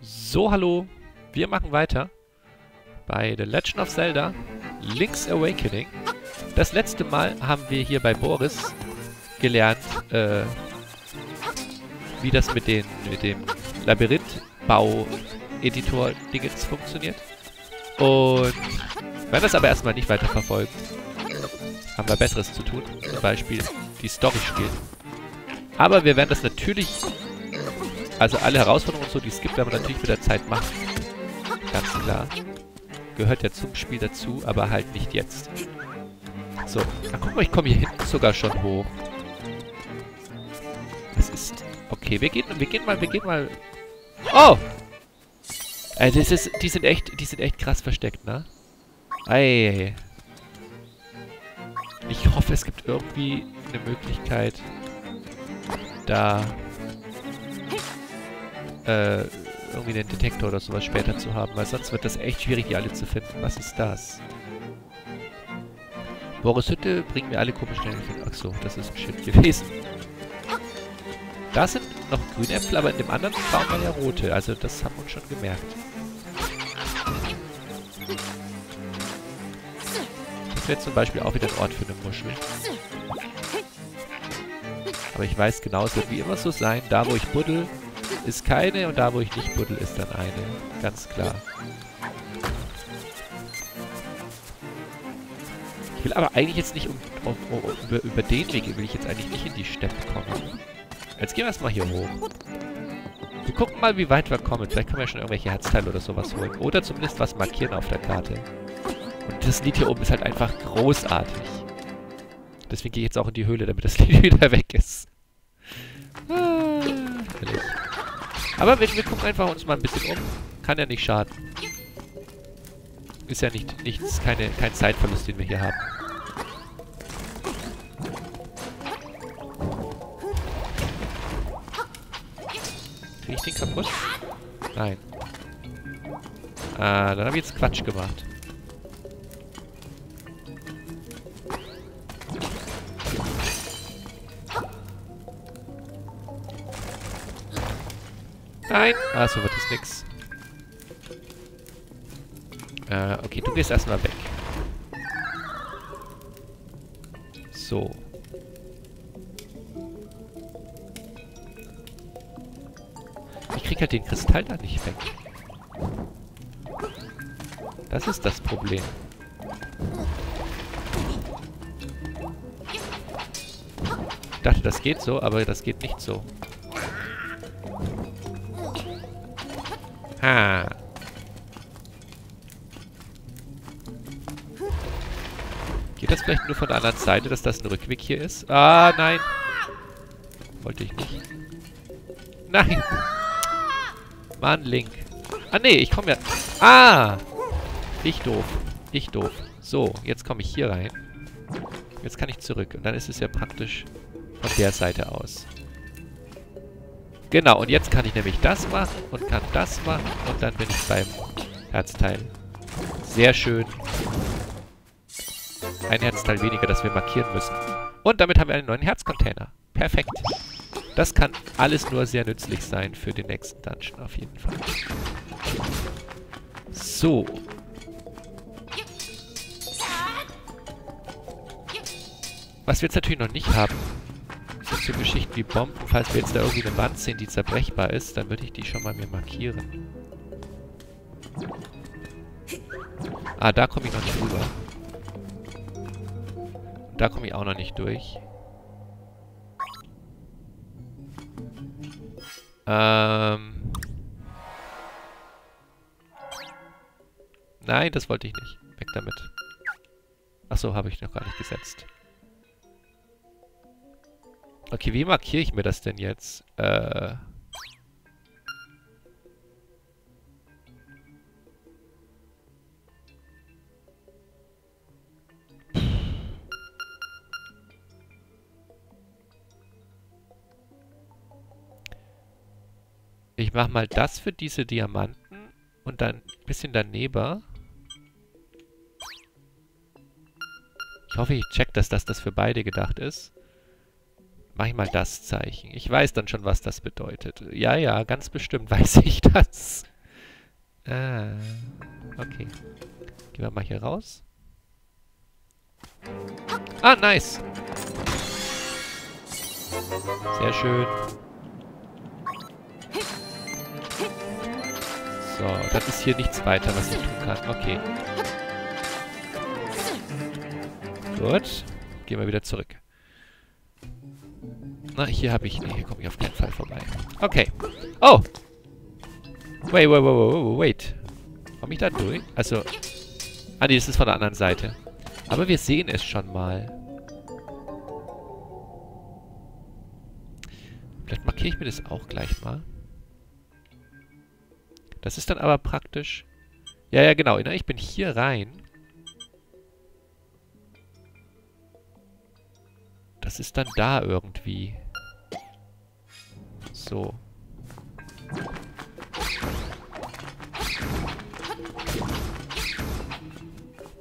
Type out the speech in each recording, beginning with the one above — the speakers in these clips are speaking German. So, hallo, wir machen weiter bei The Legend of Zelda, Link's Awakening. Das letzte Mal haben wir hier bei Boris gelernt, wie das mit dem Labyrinthbau-Editor-Dingens funktioniert. Und wir werden das aber erstmal nicht weiter verfolgen. Haben wir Besseres zu tun, zum Beispiel die Story spielen. Aber wir werden das natürlich, also alle Herausforderungen und so, die es gibt, werden wir natürlich mit der Zeit machen. Ganz klar. Gehört ja zum Spiel dazu, aber halt nicht jetzt. So, dann guck mal, ich komme hier hinten sogar schon hoch. Das ist... Okay, wir gehen mal... Oh! Also es ist... Die sind echt krass versteckt, ne? Ei. Ich hoffe, es gibt irgendwie eine Möglichkeit, da irgendwie den Detektor oder sowas später zu haben, weil sonst wird das echt schwierig, die alle zu finden. Was ist das? Borushütte bringen mir alle komischen Dinge. Achso, das ist ein Schild gewesen. Da sind noch grüne Äpfel, aber in dem anderen waren wir ja rote. Also das haben wir uns schon gemerkt. Das wäre zum Beispiel auch wieder ein Ort für eine Muschel. Aber ich weiß genau, es wird wie immer so sein. Da, wo ich buddel, ist keine. Und da, wo ich nicht buddel, ist dann eine. Ganz klar. Ich will aber eigentlich jetzt nicht über den Weg, will ich jetzt eigentlich nicht in die Steppe kommen. Jetzt gehen wir erstmal hier hoch. Wir gucken mal, wie weit wir kommen. Vielleicht können wir ja schon irgendwelche Herzteile oder sowas holen. Oder zumindest was markieren auf der Karte. Und das Lied hier oben ist halt einfach großartig. Deswegen gehe ich jetzt auch in die Höhle, damit das Lied wieder weg ist. Ah, herrlich. Aber wir gucken einfach uns mal ein bisschen um. Kann ja nicht schaden. Ist ja nichts, kein Zeitverlust, den wir hier haben. Kriege ich den kaputt? Nein. Ah, dann habe ich jetzt Quatsch gemacht. Nein! Ah, so wird das nix. Okay, du gehst erstmal weg. So. Ich krieg halt den Kristall da nicht weg. Das ist das Problem. Ich dachte, das geht so, aber das geht nicht so. Ha! Geht das vielleicht nur von der anderen Seite, dass das ein Rückweg hier ist? Ah, nein. Wollte ich nicht. Nein. Mann, Link. Ah, nee, ich komme ja... Ah! Ich doof. So, jetzt komme ich hier rein. Jetzt kann ich zurück. Und dann ist es ja praktisch von der Seite aus. Genau, und jetzt kann ich nämlich das machen und kann das machen. Und dann bin ich beim Herzteil. Sehr schön. Ein Herzteil weniger, das wir markieren müssen. Und damit haben wir einen neuen Herzcontainer. Perfekt. Das kann alles nur sehr nützlich sein für den nächsten Dungeon, auf jeden Fall. So. Was wir jetzt natürlich noch nicht haben, sind so Geschichten wie Bomben. Falls wir jetzt da irgendwie eine Wand sehen, die zerbrechbar ist, dann würde ich die schon mal mir markieren. Ah, da komme ich noch nicht rüber. Da komme ich auch noch nicht durch. Nein, das wollte ich nicht. Weg damit. Achso, habe ich noch gar nicht gesetzt. Okay, wie markiere ich mir das denn jetzt? Ich mache mal das für diese Diamanten und dann ein bisschen daneben. Ich hoffe, ich check, dass das für beide gedacht ist. Mach ich mal das Zeichen. Ich weiß dann schon, was das bedeutet. Ja, ja, ganz bestimmt weiß ich das. Ah, okay. Gehen wir mal hier raus. Ah, nice. Sehr schön. So, dann ist hier nichts weiter, was ich tun kann. Okay. Gut. Gehen wir wieder zurück. Na, hier habe ich... Nee, hier komme ich auf keinen Fall vorbei. Okay. Oh! Wait. Komme ich da durch? Also... Ah, nee, das ist von der anderen Seite. Aber wir sehen es schon mal. Vielleicht markiere ich mir das auch gleich mal. Das ist dann aber praktisch... Ja, ja, genau. Ich bin hier rein. Das ist dann da irgendwie. So.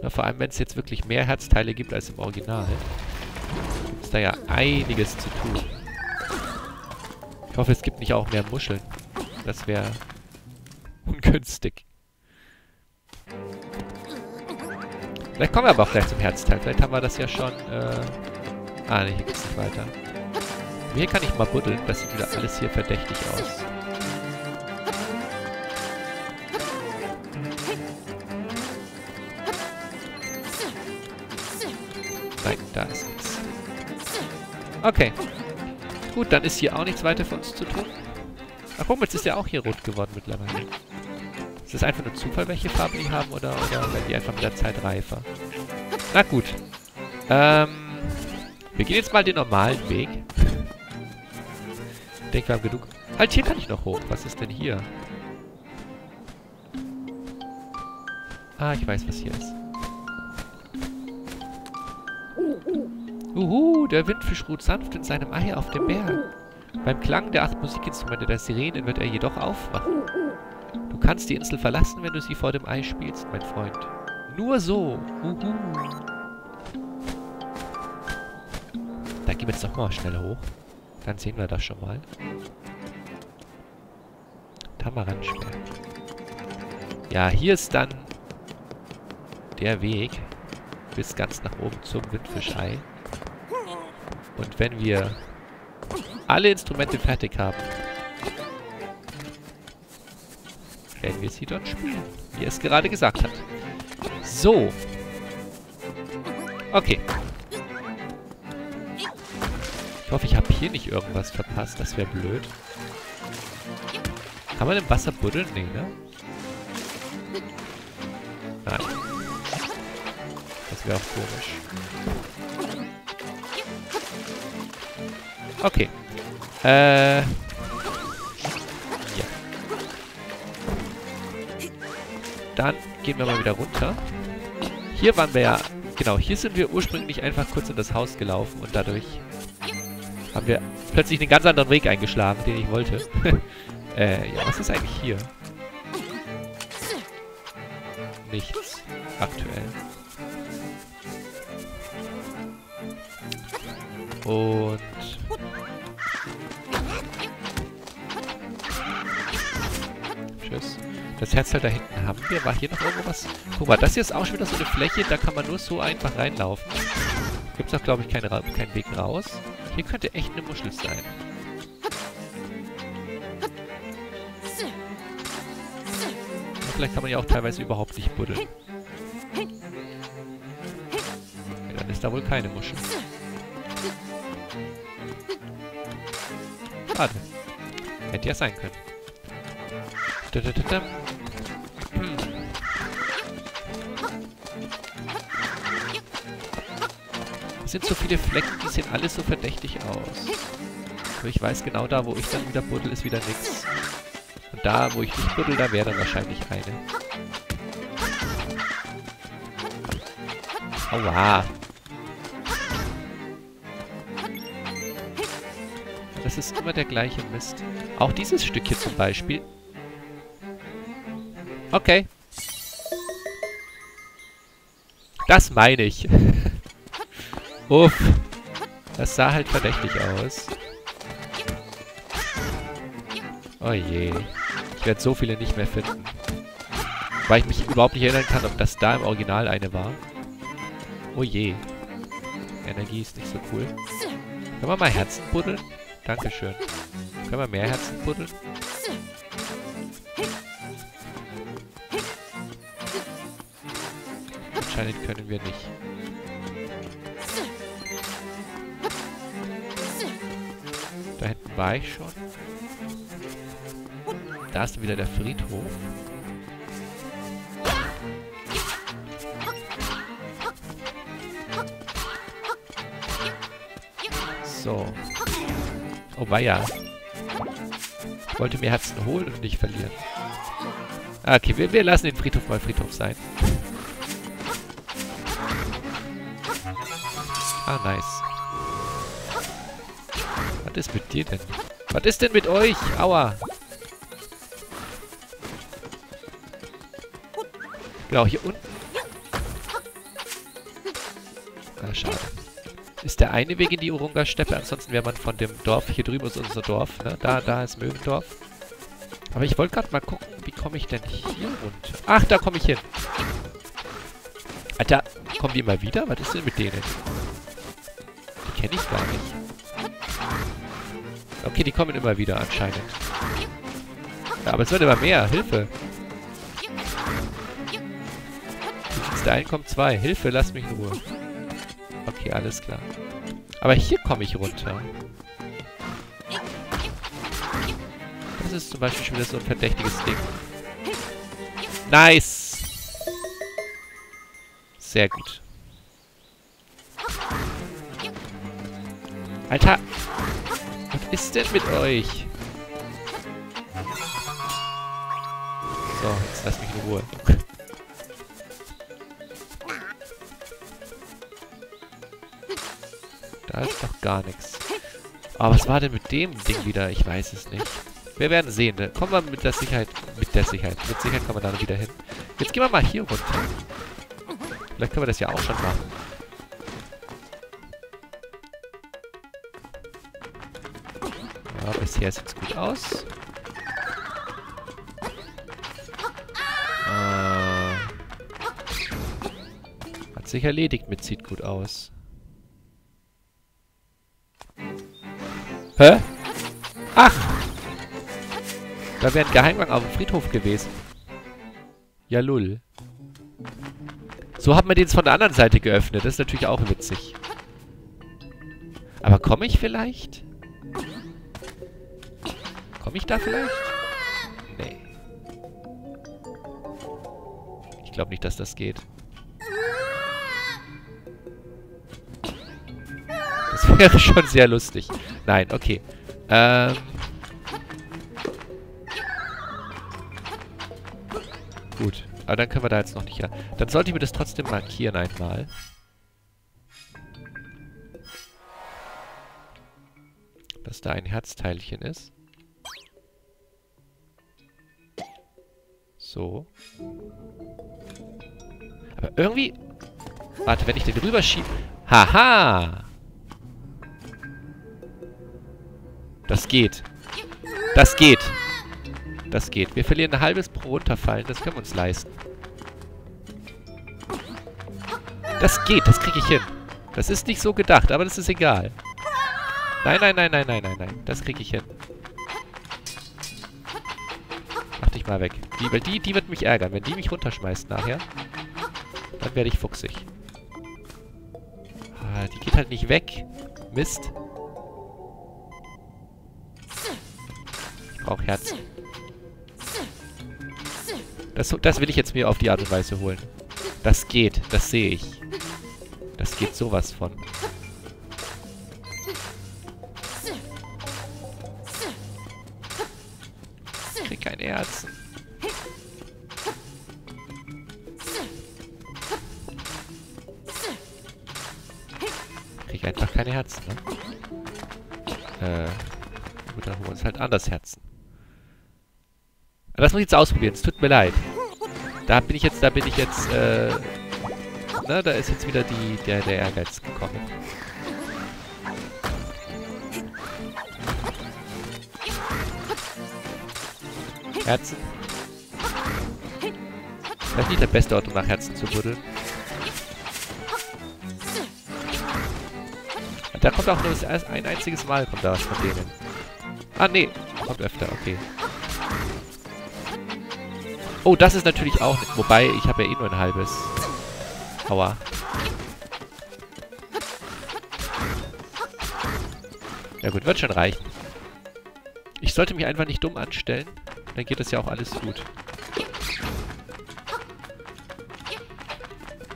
Na, vor allem, wenn es jetzt wirklich mehr Herzteile gibt als im Original, ist da ja einiges zu tun. Ich hoffe, es gibt nicht auch mehr Muscheln. Das wäre... ungünstig. Vielleicht kommen wir aber auch gleich zum Herzteil. Vielleicht haben wir das ja schon, Ah, ne, hier geht's nicht weiter. Hier kann ich mal buddeln. Das sieht wieder alles hier verdächtig aus. Nein, da ist nichts. Okay. Gut, dann ist hier auch nichts weiter für uns zu tun. Ach guck mal, jetzt ist ja auch hier rot geworden mittlerweile. Ist das einfach nur Zufall, welche Farben die haben, oder werden die einfach mit der Zeit reifer? Na gut. Wir gehen jetzt mal den normalen Weg. Ich denke, wir haben genug... Halt, hier kann ich noch hoch. Was ist denn hier? Ah, ich weiß, was hier ist. Uhu, der Windfisch ruht sanft in seinem Ei auf dem Berg. Beim Klang der 8 Musikinstrumente der Sirenen wird er jedoch aufwachen. Du kannst die Insel verlassen, wenn du sie vor dem Ei spielst, mein Freund. Nur so. Uhu. Da gehen wir jetzt nochmal schnell hoch. Dann sehen wir das schon mal. Tamarandsperr. Ja, hier ist dann der Weg bis ganz nach oben zum Windfischei. Und wenn wir alle Instrumente fertig haben, werden wir sie dort spielen, wie er es gerade gesagt hat. So. Okay. Ich hoffe, ich habe hier nicht irgendwas verpasst. Das wäre blöd. Kann man im Wasser buddeln? Nee, ne? Nein. Das wäre auch komisch. Okay. Ja. Dann gehen wir mal wieder runter. Hier waren wir ja... Genau, hier sind wir ursprünglich einfach kurz in das Haus gelaufen und dadurch haben wir plötzlich einen ganz anderen Weg eingeschlagen, den ich wollte. Ja, was ist eigentlich hier? Nichts. Aktuell. Und... Tschüss. Das Herzteil da hinten haben wir. War hier noch irgendwas? Guck mal, das hier ist auch schon wieder so eine Fläche, da kann man nur so einfach reinlaufen. Gibt es auch, glaube ich, keinen Weg raus. Hier könnte echt eine Muschel sein. Und vielleicht kann man ja auch teilweise überhaupt nicht buddeln. Ja, dann ist da wohl keine Muschel. Schade. Hätte ja sein können. Es sind so viele Flecken, die sehen alle so verdächtig aus. Also ich weiß genau, da wo ich dann wieder buddel, ist wieder nichts. Und da wo ich nicht buddel, da wäre dann wahrscheinlich eine. Aua. Das ist immer der gleiche Mist. Auch dieses Stück hier zum Beispiel. Okay. Das meine ich. Uff. Das sah halt verdächtig aus. Oh je. Ich werde so viele nicht mehr finden. Weil ich mich überhaupt nicht erinnern kann, ob das da im Original eine war. Oh je. Energie ist nicht so cool. Können wir mal Herzen buddeln? Dankeschön. Können wir mehr Herzen buddeln? Anscheinend können wir nicht. Da hinten war ich schon. Da ist wieder der Friedhof. So. Oh weia. Ich wollte mir Herzen holen und nicht verlieren. Okay, wir lassen den Friedhof mal Friedhof sein. Ah, nice. Was ist mit dir denn? Was ist denn mit euch? Aua. Genau, hier unten. Ah, schade. Ist der eine Weg in die Urunga-Steppe. Ansonsten wäre man von dem Dorf. Hier drüben ist unser Dorf. Ne? Da ist Mögendorf. Aber ich wollte gerade mal gucken, wie komme ich denn hier runter? Ach, da komme ich hin. Alter, kommen die immer wieder? Was ist denn mit denen? Die kenne ich gar nicht. Okay, die kommen immer wieder anscheinend. Ja, aber es wird immer mehr. Hilfe. Da ein kommt zwei. Hilfe, lass mich in Ruhe. Okay, alles klar. Aber hier komme ich runter. Das ist zum Beispiel schon wieder so ein verdächtiges Ding. Nice! Sehr gut. Alter! Was ist denn mit euch? So, jetzt lass mich in Ruhe. Da ist doch gar nichts. Aber was war denn mit dem Ding wieder? Ich weiß es nicht. Wir werden sehen. Ne? Kommen wir mit der Sicherheit. Mit Sicherheit kommen wir da wieder hin. Jetzt gehen wir mal hier runter. Vielleicht können wir das ja auch schon machen. Ja, bisher sieht es gut aus. Hat sich erledigt mit sieht gut aus. Hä? Ach! Da wäre ein Geheimgang auf dem Friedhof gewesen. Ja, lull. So hat man den jetzt von der anderen Seite geöffnet. Das ist natürlich auch witzig. Aber komme ich vielleicht? Komme ich da vielleicht? Nee. Ich glaube nicht, dass das geht. Das wäre schon sehr lustig. Nein, okay. Gut. Aber dann können wir da jetzt noch nicht ran. Dann sollte ich mir das trotzdem markieren einmal. Dass da ein Herzteilchen ist. So. Aber irgendwie... Warte, wenn ich den rüberschiebe... Haha! Das geht. Das geht. Das geht. Wir verlieren ein halbes pro runterfallen. Das können wir uns leisten. Das geht. Das kriege ich hin. Das ist nicht so gedacht, aber das ist egal. Nein, nein, nein, nein, nein, nein, nein. Das kriege ich hin. Mach dich mal weg. Die wird mich ärgern. Wenn die mich runterschmeißt nachher, dann werde ich fuchsig. Ah, die geht halt nicht weg. Mist. Auch Herz. Das will ich jetzt mir auf die Art und Weise holen. Das geht. Das sehe ich. Das geht sowas von. Ich krieg kein Herz. Ich krieg einfach keine Herzen, ne? Gut, dann holen wir uns halt anders Herzen. Das muss ich jetzt ausprobieren, es tut mir leid. Da ist jetzt wieder der Ehrgeiz gekommen. Herzen. Das ist nicht der beste Ort, um nach Herzen zu buddeln. Da kommt auch nur ein einziges Mal kommt da was von denen. Ah, nee. Kommt öfter, okay. Oh, das ist natürlich auch... Wobei, ich habe ja eh nur ein halbes. Aua. Ja gut, wird schon reichen. Ich sollte mich einfach nicht dumm anstellen. Dann geht das ja auch alles gut.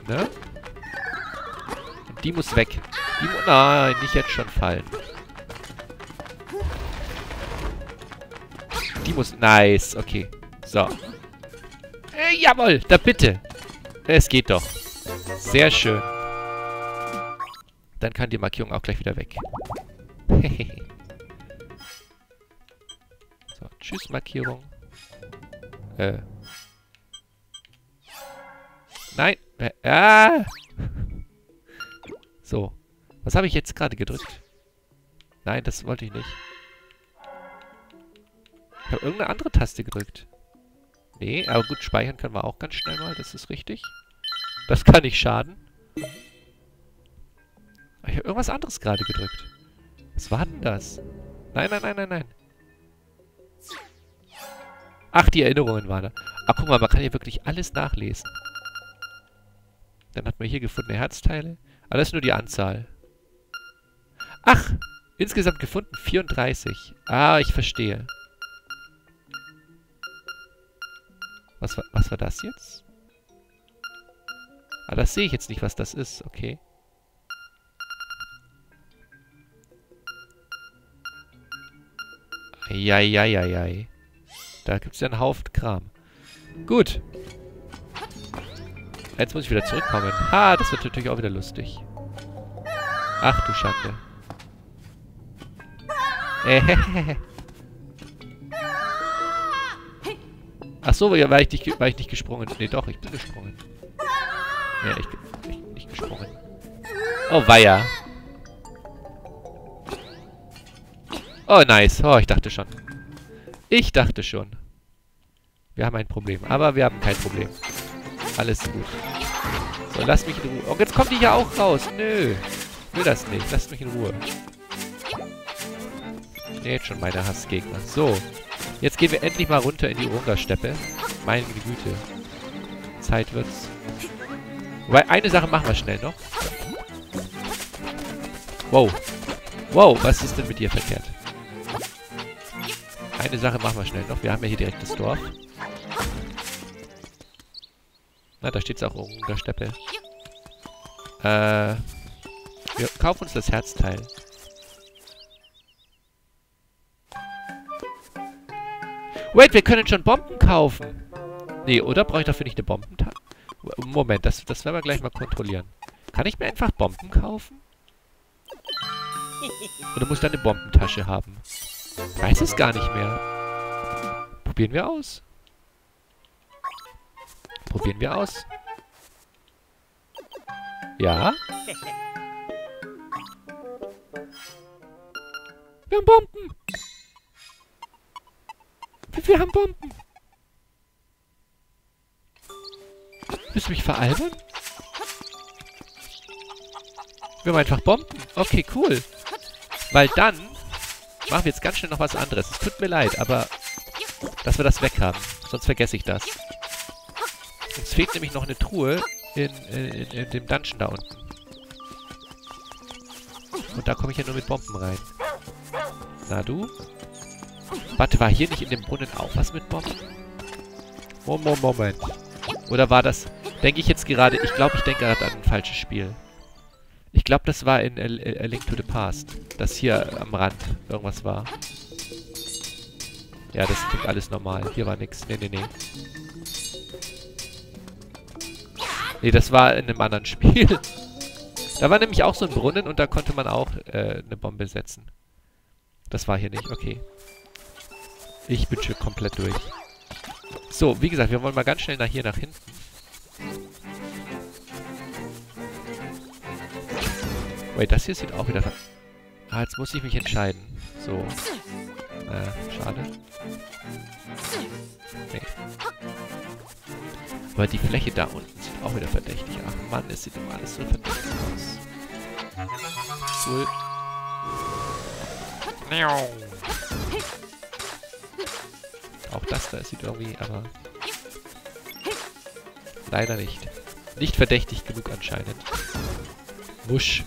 Ne? Und die muss weg. Nein, nicht jetzt schon fallen. Die muss... Nice, okay. So. Jawohl, da bitte. Es geht doch. Sehr schön. Dann kann die Markierung auch gleich wieder weg. So, tschüss Markierung. Nein. Ah. So. Was habe ich jetzt gerade gedrückt? Nein, das wollte ich nicht. Ich habe irgendeine andere Taste gedrückt. Nee, aber gut, speichern können wir auch ganz schnell mal. Das ist richtig. Das kann nicht schaden. Aber ich habe irgendwas anderes gerade gedrückt. Was war denn das? Nein, nein, nein, nein, nein. Ach, die Erinnerungen waren da. Ach, guck mal, man kann hier wirklich alles nachlesen. Dann hat man hier gefundene Herzteile. Aber das ist nur die Anzahl. Ach, insgesamt gefunden 34. Ah, ich verstehe. Was war das jetzt? Ah, das sehe ich jetzt nicht, was das ist. Okay. Eieieiei. Da gibt es ja einen Haufen Kram. Gut. Jetzt muss ich wieder zurückkommen. Ha, das wird natürlich auch wieder lustig. Ach du Schande. Ach so, war ich nicht gesprungen. Nee, doch, ich bin gesprungen. Ja, ich bin nicht gesprungen. Oh, weia. Oh, nice. Oh, ich dachte schon. Ich dachte schon. Wir haben ein Problem. Aber wir haben kein Problem. Alles gut. So, lass mich in Ruhe. Oh, jetzt kommt die ja auch raus. Nö. Ich will das nicht. Lass mich in Ruhe. Nee, jetzt schon meine Hassgegner. So. Jetzt gehen wir endlich mal runter in die Urunga-Steppe. Meine Güte. Zeit wird's. Wobei, eine Sache machen wir schnell noch. Wow. Wow, was ist denn mit dir verkehrt? Eine Sache machen wir schnell noch. Wir haben ja hier direkt das Dorf. Na, da steht es auch oben, der Steppe. Wir kaufen uns das Herzteil. Wait, wir können schon Bomben kaufen. Nee, oder? Brauche ich dafür nicht eine Bombentasche? Moment, das werden wir gleich mal kontrollieren. Kann ich mir einfach Bomben kaufen? Oder muss ich da eine Bombentasche haben? Ich weiß es gar nicht mehr. Probieren wir aus. Probieren wir aus. Ja. Wir haben Bomben. Wir haben Bomben. Willst du mich veralbern? Wir haben einfach Bomben. Okay, cool. Weil dann machen wir jetzt ganz schnell noch was anderes. Es tut mir leid, aber dass wir das weg haben. Sonst vergesse ich das. Uns fehlt nämlich noch eine Truhe in dem Dungeon da unten. Und da komme ich ja nur mit Bomben rein. Na du? Warte, war hier nicht in dem Brunnen auch was mit Bomben? Moment. Oder war das... Denke ich jetzt gerade... Ich glaube, ich denke gerade an ein falsches Spiel. Ich glaube, das war in A Link to the Past. Das hier am Rand irgendwas war. Ja, das klingt alles normal. Hier war nichts. Nee. Nee, das war in einem anderen Spiel. Da war nämlich auch so ein Brunnen und da konnte man auch eine Bombe setzen. Das war hier nicht, okay. Ich bin schon komplett durch. So, wie gesagt, wir wollen mal ganz schnell nach hinten. Wait, das hier sieht auch wieder... Ah, jetzt muss ich mich entscheiden. So. Schade. Nee. Aber die Fläche da unten sieht auch wieder verdächtig. Ach Mann, es sieht immer alles so verdächtig aus. Cool. Auch das da sieht irgendwie, aber... Leider nicht. Nicht verdächtig genug anscheinend. Wusch.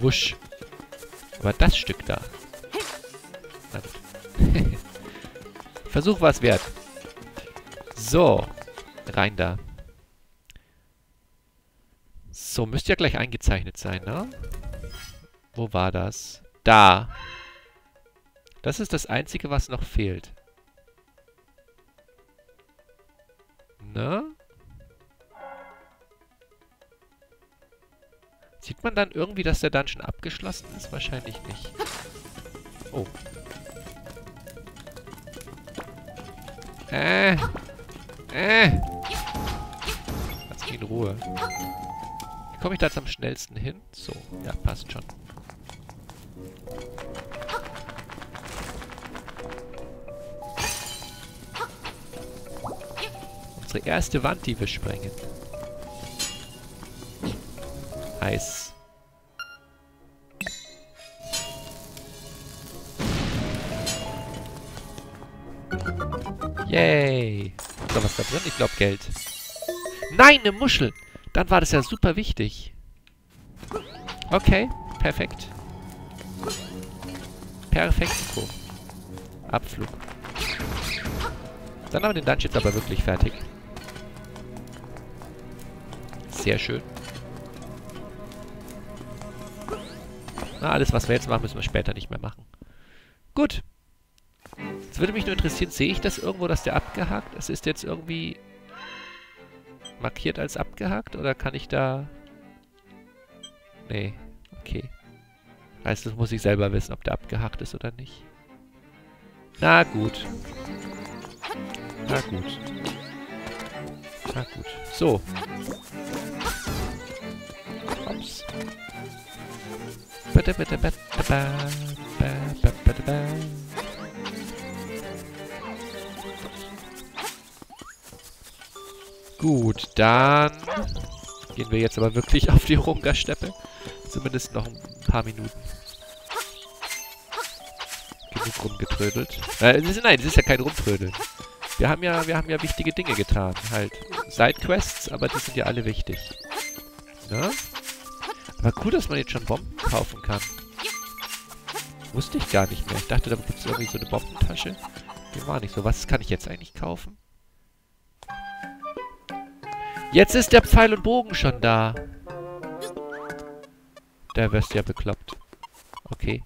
Wusch. Aber das Stück da. Versuch war's wert. So. Rein da. So, müsste ja gleich eingezeichnet sein, ne? Wo war das? Da. Das ist das Einzige, was noch fehlt. Ne? Sieht man dann irgendwie, dass der Dungeon abgeschlossen ist? Wahrscheinlich nicht. Oh. Lass mich in Ruhe. Wie komme ich da jetzt am schnellsten hin? So, ja, passt schon. Unsere erste Wand, die wir sprengen. Heiß. Yay. Ist da was da drin? Ich glaube Geld. Nein, eine Muschel. Dann war das ja super wichtig. Okay, perfekt. Perfekto. Abflug. Dann haben wir den Dungeon jetzt aber wirklich fertig. Sehr schön. Na, alles, was wir jetzt machen, müssen wir später nicht mehr machen. Gut. Jetzt würde mich nur interessieren, sehe ich das irgendwo, dass der abgehakt ist? Ist der jetzt irgendwie markiert als abgehakt? Oder kann ich da... Nee, okay. Also das muss ich selber wissen, ob der abgehakt ist oder nicht. Na gut. Na gut. Na gut. So. Ups. Gut, dann gehen wir jetzt aber wirklich auf die Urunga-Steppe. Zumindest noch ein paar Minuten. Genug rumgetrödelt. Nein, das ist ja kein Rumtrödeln. Wir haben ja wichtige Dinge getan. Halt Sidequests, aber die sind ja alle wichtig. Ne? Aber cool, dass man jetzt schon Bomben kaufen kann. Wusste ich gar nicht mehr. Ich dachte, da gibt es irgendwie so eine Bombentasche. Die war nicht so. Was kann ich jetzt eigentlich kaufen? Jetzt ist der Pfeil und Bogen schon da. Da wärst du ja bekloppt. Okay.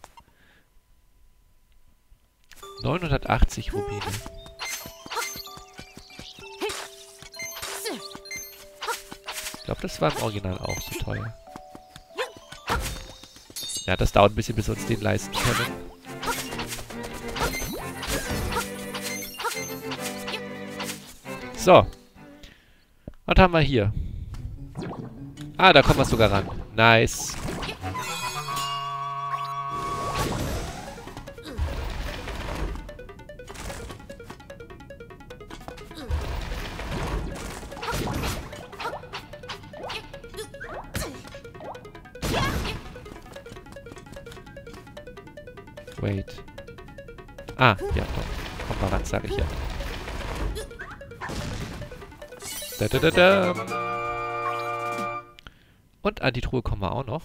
980 Rubine. Ich glaube, das war im Original auch so teuer. Ja, das dauert ein bisschen, bis wir uns den leisten können. So. Was haben wir hier? Ah, da kommen wir sogar ran. Nice. Wait. Ah, ja, doch. Komm mal ran, sag ich ja. Da, da, da, da. Und an die Truhe kommen wir auch noch.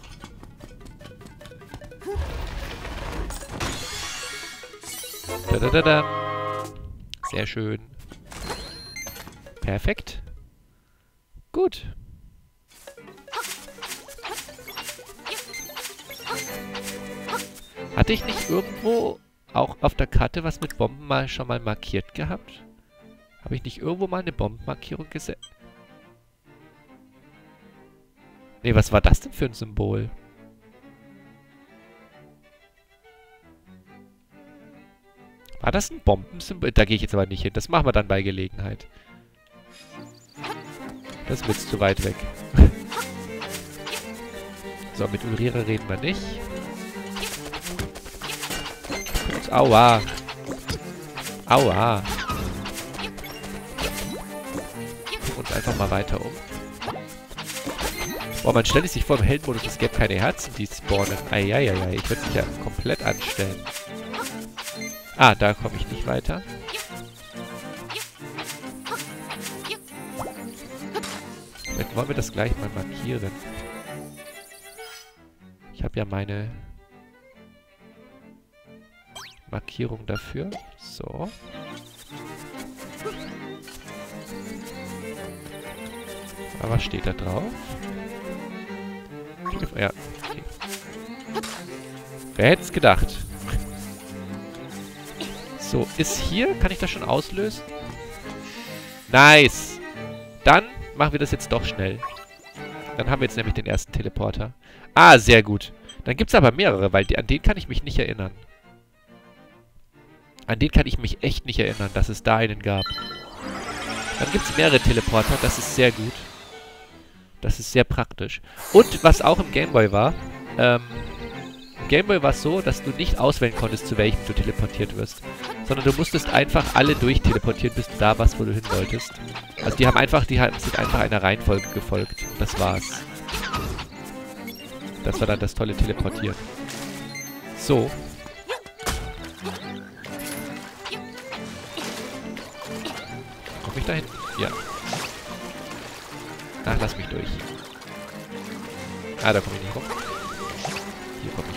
Da, da, da, da. Sehr schön. Perfekt. Gut. Hatte ich nicht irgendwo auch auf der Karte was mit Bomben mal schon mal markiert gehabt? Habe ich nicht irgendwo mal eine Bombenmarkierung gesehen? Nee, was war das denn für ein Symbol? War das ein Bombensymbol? Da gehe ich jetzt aber nicht hin. Das machen wir dann bei Gelegenheit. Das wird's zu weit weg. So, mit Ulrira reden wir nicht. Aua. Aua. Gucken uns einfach mal weiter um. Boah, man stellt sich vor im Heldmodus, es gäbe keine Herzen, die spawnen. Eieiei, ich würde mich ja komplett anstellen. Ah, da komme ich nicht weiter. Vielleicht wollen wir das gleich mal markieren. Ich habe ja meine Markierung dafür. So. Aber was steht da drauf? Ja, okay. Wer hätte es gedacht? So, ist hier? Kann ich das schon auslösen? Nice! Dann machen wir das jetzt doch schnell. Dann haben wir jetzt nämlich den ersten Teleporter. Ah, sehr gut. Dann gibt es aber mehrere, weil an den kann ich mich nicht erinnern. An den kann ich mich echt nicht erinnern, dass es da einen gab. Dann gibt es mehrere Teleporter, das ist sehr gut. Das ist sehr praktisch. Und was auch im Gameboy war, im Gameboy war es so, dass du nicht auswählen konntest, zu welchem du teleportiert wirst. Sondern du musstest einfach alle durchteleportiert, bis du da warst, wo du hin wolltest. Also die sind einfach einer Reihenfolge gefolgt. Und das war's. Das war dann das tolle Teleportieren. So. Komm ich da hin? Ja. Ach, lass mich durch. Ah, da komme ich nicht rum. Hier komme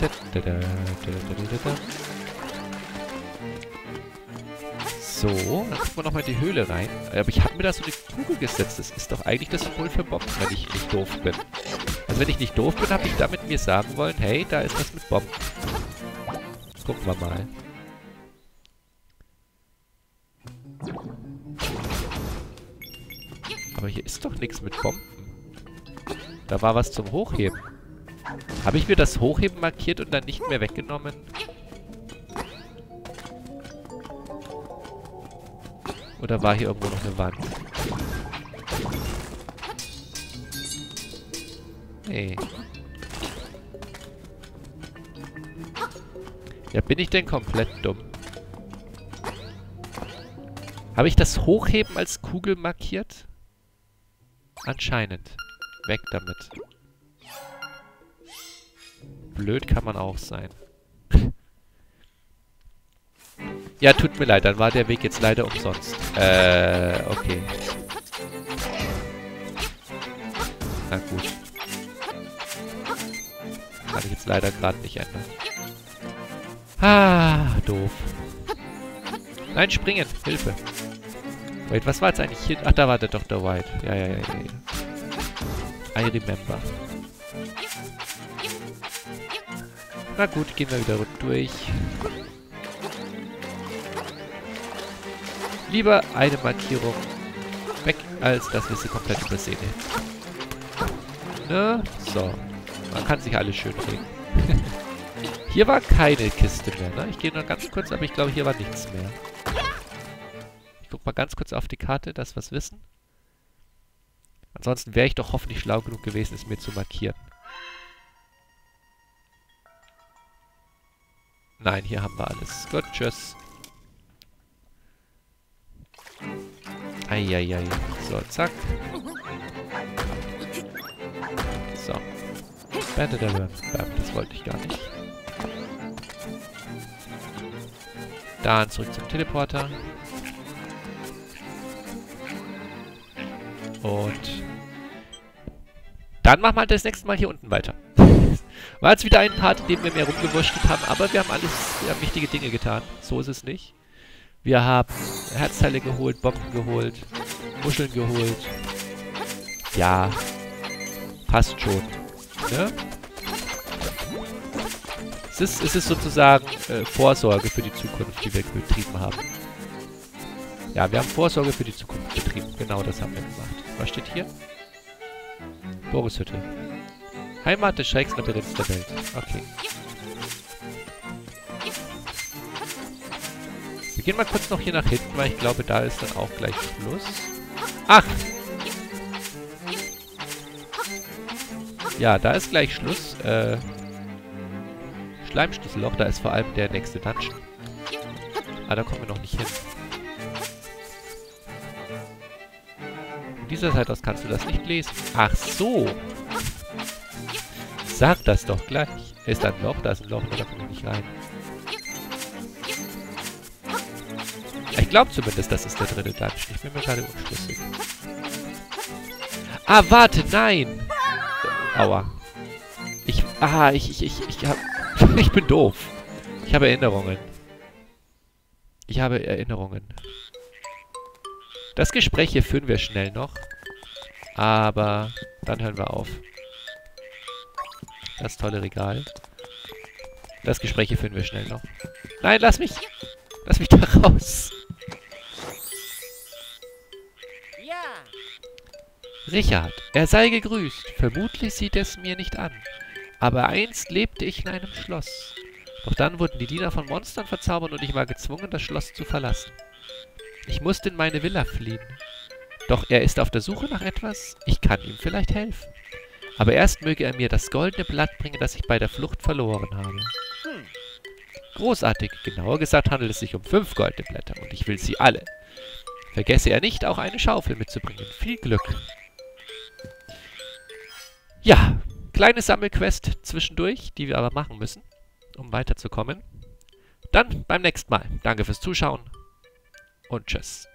ich rum. So, dann gucken wir nochmal in die Höhle rein. Aber ich habe mir da so eine Kugel gesetzt. Das ist doch eigentlich das Symbol für Bomben, wenn ich nicht doof bin. Also wenn ich nicht doof bin, habe ich damit mir sagen wollen, hey, da ist was mit Bomben. Gucken wir mal. Aber hier ist doch nichts mit Bomben. Da war was zum Hochheben. Habe ich mir das Hochheben markiert und dann nicht mehr weggenommen? Oder war hier irgendwo noch eine Wand? Nee. Ja, bin ich denn komplett dumm? Habe ich das Hochheben als Kugel markiert? Anscheinend. Weg damit. Blöd kann man auch sein. Ja, tut mir leid, dann war der Weg jetzt leider umsonst. Okay. Na gut. Kann ich jetzt leider gerade nicht ändern. Ah, doof. Nein, springen! Hilfe! Wait, was war jetzt eigentlich hier? Ach, da war der Dr. White. Ja. I remember. Na gut, gehen wir wieder durch. Lieber eine Markierung weg, als dass wir sie komplett übersehen. Ne? So. Man kann sich alles schön reden. Hier war keine Kiste mehr, ne? Ich gehe nur ganz kurz, aber ich glaube, hier war nichts mehr. Guck mal ganz kurz auf die Karte, dass wir es wissen. Ansonsten wäre ich doch hoffentlich schlau genug gewesen, es mir zu markieren. Nein, hier haben wir alles. Gut, tschüss. Eieiei. So, zack. So. Das wollte ich gar nicht. Dann zurück zum Teleporter. Und dann machen wir halt das nächste Mal hier unten weiter. War jetzt wieder ein Part, in dem wir mehr rumgewurschtelt haben, aber wir haben alles, wir haben wichtige Dinge getan. So ist es nicht. Wir haben Herzteile geholt, Bomben geholt, Muscheln geholt. Ja, passt schon. Ne? Es ist sozusagen Vorsorge für die Zukunft, die wir betrieben haben. Ja, wir haben Vorsorge für die Zukunft betrieben. Genau das haben wir gemacht. Was steht hier? Borushütte. Heimat des Schreik-Labyrinths der Welt. Okay. Wir gehen mal kurz noch hier nach hinten, weil ich glaube, da ist dann auch gleich Schluss. Ach! Ja, da ist gleich Schluss. Schleimschlüsselloch, da ist vor allem der nächste Dungeon. Ah, da kommen wir noch nicht hin. Von dieser Seite aus kannst du das nicht lesen. Ach so. Sag das doch gleich. Ist da ein Loch? Da ist ein Loch, da kommen wir nicht rein. Ich glaube zumindest, das ist der dritte Dungeon. Ich bin mir gerade unschlüssig. Ah, warte, nein! Aua. Ich bin doof. Ich habe Erinnerungen. Das Gespräch hier führen wir schnell noch. Aber dann hören wir auf. Das tolle Regal. Das Gespräch hier führen wir schnell noch. Nein, lass mich! Lass mich da raus! Richard, er sei gegrüßt. Vermutlich sieht es mir nicht an. Aber einst lebte ich in einem Schloss. Doch dann wurden die Diener von Monstern verzaubert und ich war gezwungen, das Schloss zu verlassen. Ich musste in meine Villa fliehen. Doch er ist auf der Suche nach etwas. Ich kann ihm vielleicht helfen. Aber erst möge er mir das goldene Blatt bringen, das ich bei der Flucht verloren habe. Großartig. Genauer gesagt handelt es sich um 5 goldene Blätter und ich will sie alle. Vergesse er nicht, auch eine Schaufel mitzubringen. Viel Glück. Ja, kleine Sammelquest zwischendurch, die wir aber machen müssen, um weiterzukommen. Dann beim nächsten Mal. Danke fürs Zuschauen und tschüss.